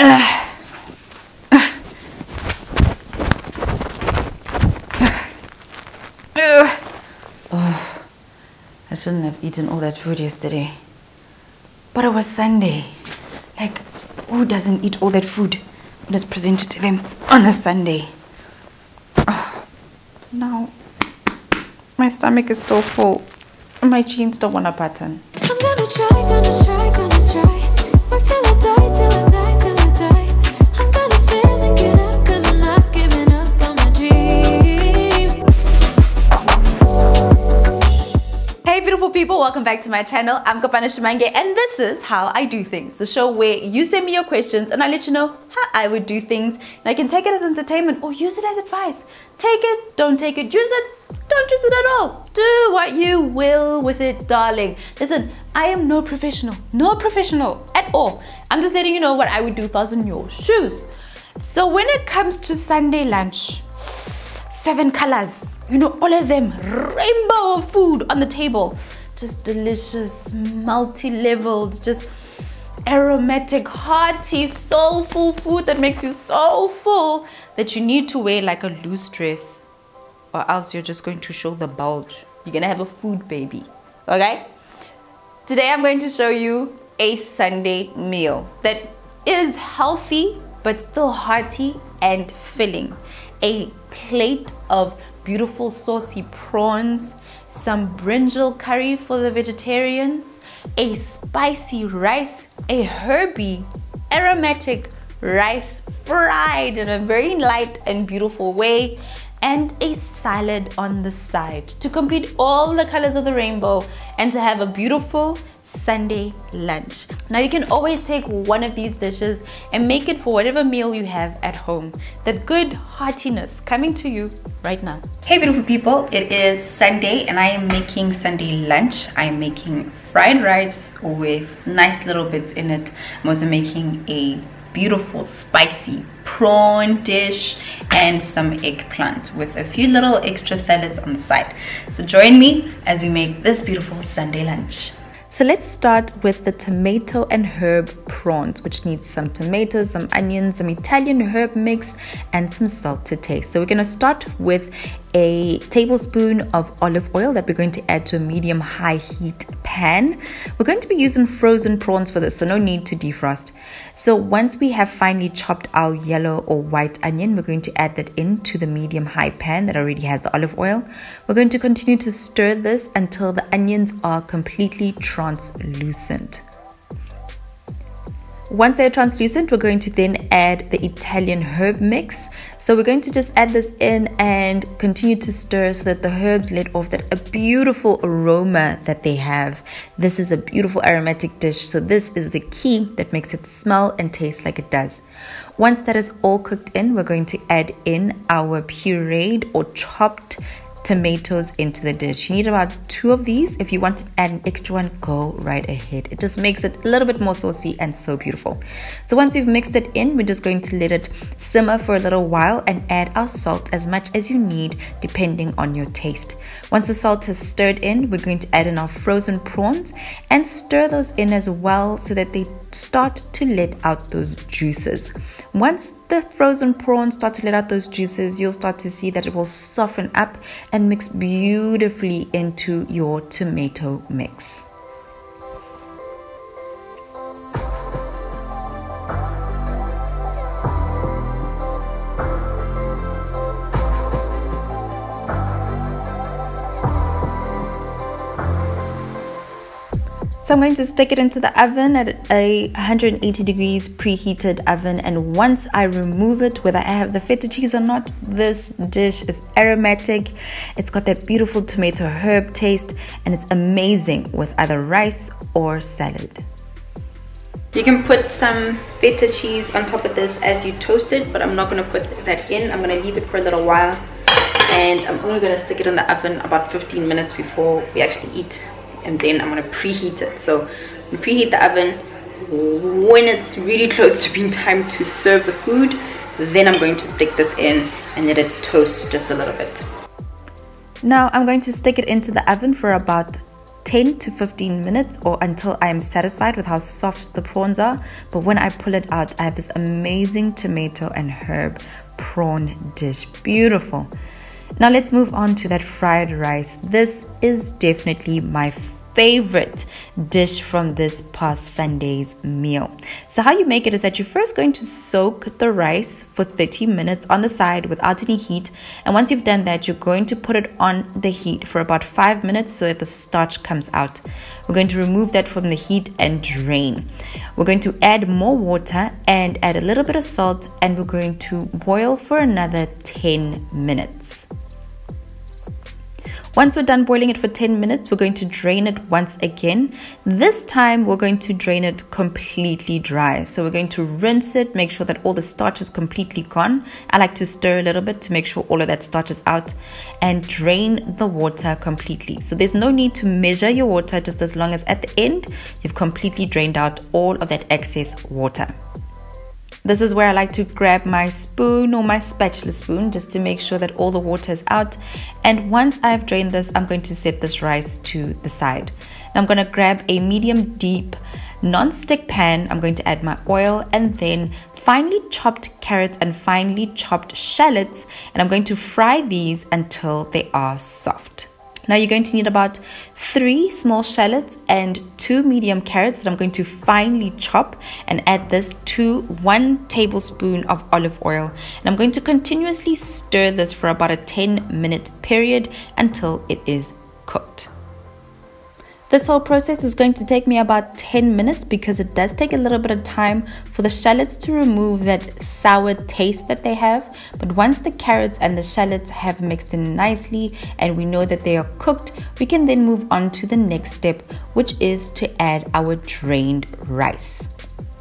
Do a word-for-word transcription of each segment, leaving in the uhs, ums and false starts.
Oh, I shouldn't have eaten all that food yesterday. But it was Sunday. Like, who doesn't eat all that food when it's presented to them on a Sunday? Oh, now, my stomach is still full. And my jeans don't want a button. I'm gonna try, gonna try, gonna try. Work till I die, till I die. People, welcome back to my channel. I'm Kopano Shimange and this is How I Do Things, the show where you send me your questions and I let you know how I would do things. And I can take it as entertainment or use it as advice. Take it, don't take it, use it, don't use it at all. Do what you will with it, darling. Listen, I am no professional, no professional at all. I'm just letting you know what I would do if I was in your shoes. So when it comes to Sunday lunch, seven colors, you know, all of them, rainbow of food on the table. Just delicious, multi-leveled, just aromatic, hearty, soulful food that makes you so full that you need to wear like a loose dress or else you're just going to show the bulge. You're gonna have a food baby, okay? Today I'm going to show you a Sunday meal that is healthy but still hearty and filling. A plate of beautiful saucy prawns, some brinjal curry for the vegetarians, a spicy rice, a herby, aromatic rice fried in a very light and beautiful way, and a salad on the side to complete all the colors of the rainbow and to have a beautiful Sunday lunch. Now you can always take one of these dishes and make it for whatever meal you have at home. That good heartiness coming to you right now. Hey beautiful people, it is Sunday and I am making Sunday lunch. I am making fried rice with nice little bits in it. I'm also making a beautiful spicy prawn dish and some eggplant with a few little extra salads on the side. So join me as we make this beautiful Sunday lunch. So let's start with the tomato and herb prawns, which needs some tomatoes, some onions, some Italian herb mix, and some salt to taste. So we're gonna start with a tablespoon of olive oil that we're going to add to a medium-high heat pan. We're going to be using frozen prawns for this, so no need to defrost. So once we have finely chopped our yellow or white onion, we're going to add that into the medium-high pan that already has the olive oil. We're going to continue to stir this until the onions are completely translucent. Once they're translucent, we're going to then add the Italian herb mix. So we're going to just add this in and continue to stir so that the herbs let off that a beautiful aroma that they have. This is a beautiful aromatic dish. So this is the key that makes it smell and taste like it does. Once that is all cooked in, we're going to add in our pureed or chopped tomatoes into the dish. You need about two of these. If you want to add an extra one, go right ahead. It just makes it a little bit more saucy and so beautiful. So once we've mixed it in, we're just going to let it simmer for a little while and add our salt as much as you need depending on your taste. Once the salt is stirred in, we're going to add in our frozen prawns and stir those in as well so that they start to let out those juices. Once the frozen prawns start to let out those juices, you'll start to see that it will soften up and mix beautifully into your tomato mix. So I'm going to stick it into the oven at a one hundred eighty degrees preheated oven, and once I remove it, whether I have the feta cheese or not, this dish is aromatic. It's got that beautiful tomato herb taste and it's amazing with either rice or salad. You can put some feta cheese on top of this as you toast it, but I'm not going to put that in. I'm going to leave it for a little while and I'm only going to stick it in the oven about fifteen minutes before we actually eat. And then I'm going to preheat it. So you preheat the oven. When it's really close to being time to serve the food, then I'm going to stick this in and let it toast just a little bit. Now I'm going to stick it into the oven for about ten to fifteen minutes or until I am satisfied with how soft the prawns are. But when I pull it out, I have this amazing tomato and herb prawn dish. Beautiful. Now let's move on to that fried rice. This is definitely my favorite dish from this past Sunday's meal. So how you make it is that you're first going to soak the rice for thirty minutes on the side without any heat, and once you've done that, you're going to put it on the heat for about five minutes so that the starch comes out. We're going to remove that from the heat and drain. We're going to add more water and add a little bit of salt, and we're going to boil for another ten minutes. Once we're done boiling it for ten minutes, we're going to drain it once again. This time, we're going to drain it completely dry. So we're going to rinse it, make sure that all the starch is completely gone. I like to stir a little bit to make sure all of that starch is out, and drain the water completely. So there's no need to measure your water, just as long as at the end, you've completely drained out all of that excess water. This is where I like to grab my spoon or my spatula spoon just to make sure that all the water is out. And once I've drained this, I'm going to set this rice to the side. Now I'm going to grab a medium deep non-stick pan. I'm going to add my oil and then finely chopped carrots and finely chopped shallots. And I'm going to fry these until they are soft. Now you're going to need about three small shallots and two medium carrots that I'm going to finely chop, and add this to one tablespoon of olive oil. And I'm going to continuously stir this for about a ten minute period until it is cooked. This whole process is going to take me about ten minutes because it does take a little bit of time for the shallots to remove that sour taste that they have. But once the carrots and the shallots have mixed in nicely and we know that they are cooked, we can then move on to the next step, which is to add our drained rice.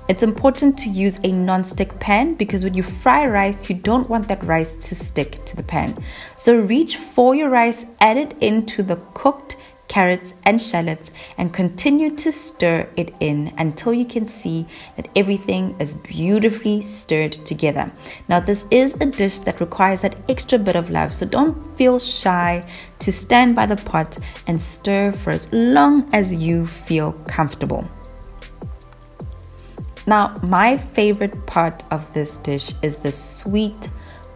It's important to use a non-stick pan because when you fry rice, you don't want that rice to stick to the pan. So reach for your rice, add it into the cooked carrots and shallots, and continue to stir it in until you can see that everything is beautifully stirred together. Now, this is a dish that requires that extra bit of love, so don't feel shy to stand by the pot and stir for as long as you feel comfortable. Now, my favorite part of this dish is the sweet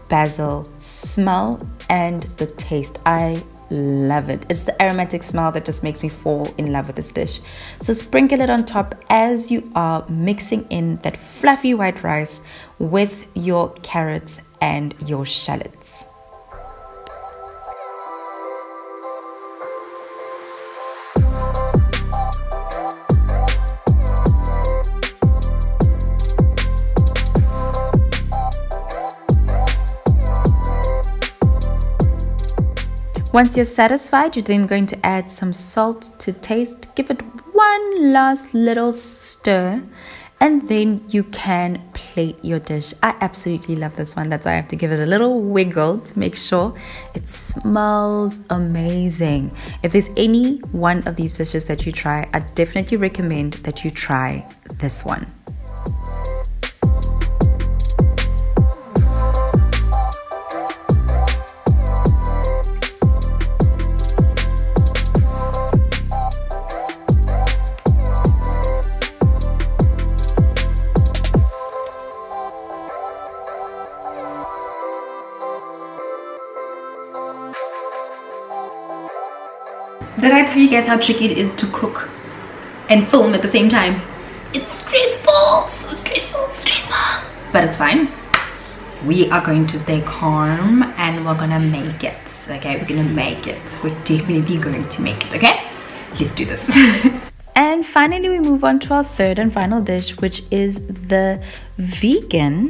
basil smell and the taste. I love it. It's the aromatic smell that just makes me fall in love with this dish. So sprinkle it on top as you are mixing in that fluffy white rice with your carrots and your shallots. Once you're satisfied, you're then going to add some salt to taste. Give it one last little stir, and then you can plate your dish. I absolutely love this one. That's why I have to give it a little wiggle to make sure it smells amazing. If there's any one of these dishes that you try, I definitely recommend that you try this one. Did I tell you guys how tricky it is to cook and film at the same time? It's stressful, so stressful, stressful. But it's fine. We are going to stay calm and we're gonna make it, okay? We're gonna make it. We're definitely going to make it, okay? Let's do this. And finally, we move on to our third and final dish, which is the vegan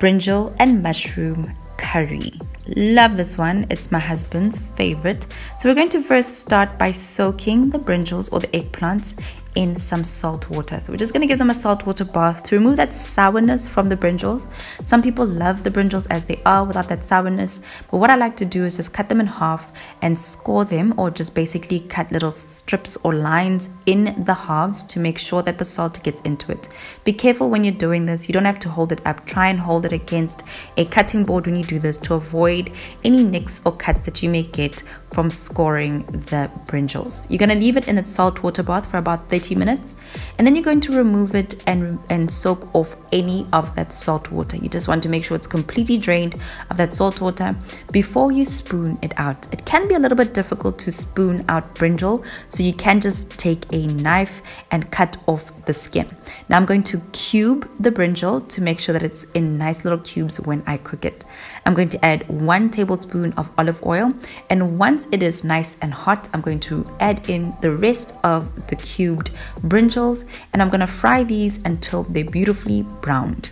brinjal and mushroom curry. Love this one. It's my husband's favorite. So we're going to first start by soaking the brinjals or the eggplants in some salt water. So we're just going to give them a salt water bath to remove that sourness from the brinjals. Some people love the brinjals as they are without that sourness, but what I like to do is just cut them in half and score them, or just basically cut little strips or lines in the halves to make sure that the salt gets into it. Be careful when you're doing this. You don't have to hold it up. Try and hold it against a cutting board when you do this to avoid any nicks or cuts that you may get from scoring the brinjals. You're going to leave it in its salt water bath for about thirty minutes, and then you're going to remove it and and soak off any of that salt water. You just want to make sure it's completely drained of that salt water before you spoon it out. It can be a little bit difficult to spoon out brinjal, so you can just take a knife and cut off the skin. Now I'm going to cube the brinjal to make sure that it's in nice little cubes when I cook it. I'm going to add one tablespoon of olive oil, and once it is nice and hot, I'm going to add in the rest of the cubed brinjals, and I'm going to fry these until they're beautifully browned.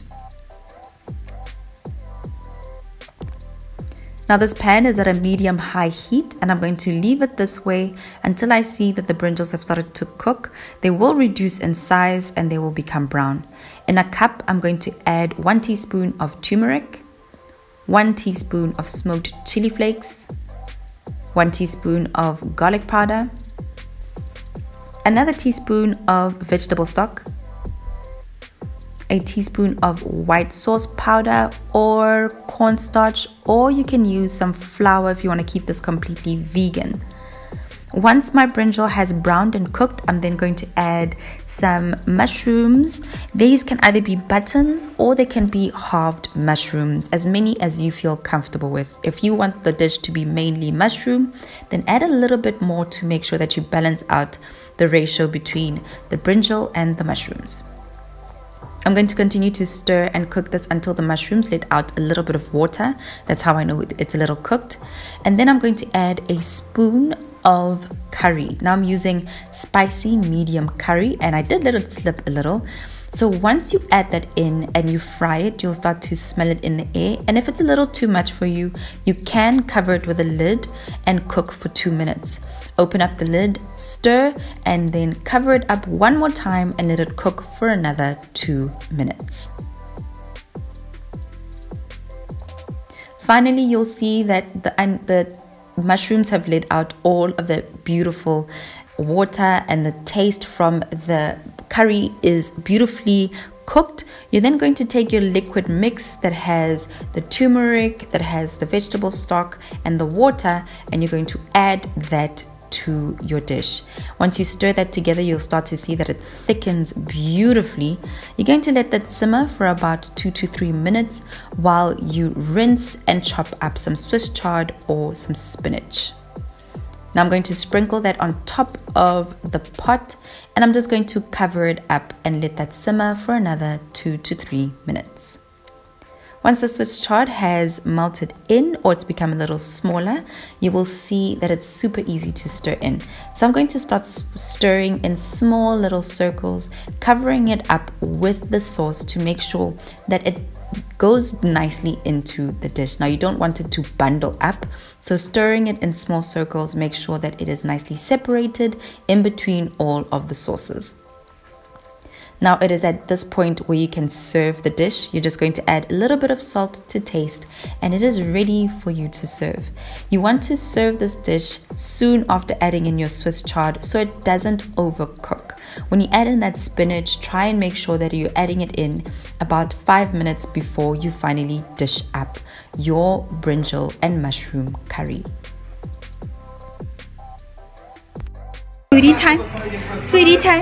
Now this pan is at a medium-high heat, and I'm going to leave it this way until I see that the brinjals have started to cook. They will reduce in size and they will become brown. In a cup, I'm going to add one teaspoon of turmeric, one teaspoon of smoked chili flakes, one teaspoon of garlic powder, another teaspoon of vegetable stock, a teaspoon of white sauce powder or cornstarch, or you can use some flour if you want to keep this completely vegan. Once my brinjal has browned and cooked, I'm then going to add some mushrooms. These can either be buttons or they can be halved mushrooms, as many as you feel comfortable with. If you want the dish to be mainly mushroom, then add a little bit more to make sure that you balance out the ratio between the brinjal and the mushrooms. I'm going to continue to stir and cook this until the mushrooms let out a little bit of water. That's how I know it's a little cooked. And then I'm going to add a spoon of curry. Now I'm using spicy medium curry, and I did let it slip a little. So once you add that in and you fry it, you'll start to smell it in the air. And if it's a little too much for you, you can cover it with a lid and cook for two minutes. Open up the lid, stir, and then cover it up one more time and let it cook for another two minutes. Finally, you'll see that the, um, the mushrooms have let out all of the beautiful water, and the taste from the curry is beautifully cooked. You're then going to take your liquid mix that has the turmeric, that has the vegetable stock and the water, and you're going to add that to your dish. Once you stir that together, you'll start to see that it thickens beautifully. You're going to let that simmer for about two to three minutes while you rinse and chop up some Swiss chard or some spinach. Now I'm going to sprinkle that on top of the pot, and I'm just going to cover it up and let that simmer for another two to three minutes. Once the Swiss chard has melted in, or it's become a little smaller, you will see that it's super easy to stir in. So I'm going to start stirring in small little circles, covering it up with the sauce to make sure that it goes nicely into the dish. Now you don't want it to bundle up, so stirring it in small circles, make sure that it is nicely separated in between all of the sauces. Now it is at this point where you can serve the dish. You're just going to add a little bit of salt to taste, and it is ready for you to serve. You want to serve this dish soon after adding in your Swiss chard so it doesn't overcook. When you add in that spinach, try and make sure that you're adding it in about five minutes before you finally dish up your brinjal and mushroom curry. Foodie time, foodie time.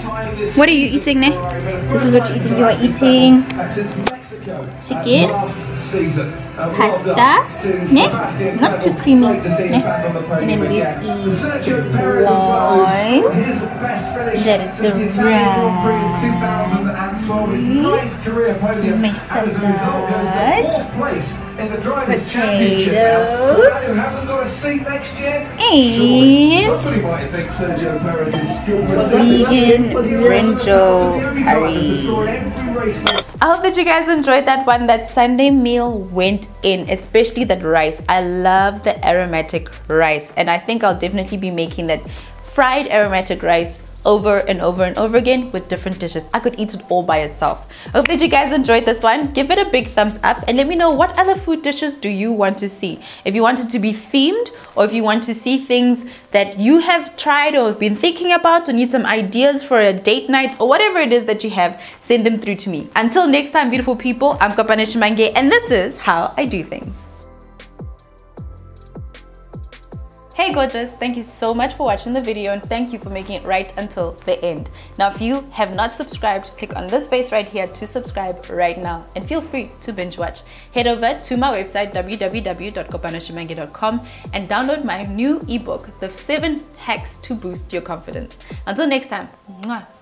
What are you eating now? This is what you're eating. You are eating chicken, pasta, ne? Not too creamy, ne? And then this is loin. That is the rice. This is my salad, potatoes, and vegan brinjal curry. I hope that you guys enjoyed that one. That Sunday meal went in, especially that rice. I love the aromatic rice, and I think I'll definitely be making that fried aromatic rice over and over and over again with different dishes. I could eat it all by itself. Hopefully you guys enjoyed this one. Give it a big thumbs up and let me know what other food dishes do you want to see. If you want it to be themed, or if you want to see things that you have tried or have been thinking about, or need some ideas for a date night, or whatever it is that you have, send them through to me. Until next time, beautiful people, I'm Kopano Shimange and this is How I Do Things. Hey gorgeous, thank you so much for watching the video and thank you for making it right until the end. Now if you have not subscribed, click on this space right here to subscribe right now and feel free to binge watch. Head over to my website w w w dot kopano shimange dot com and download my new ebook, The seven Hacks to Boost Your Confidence. Until next time, mwah.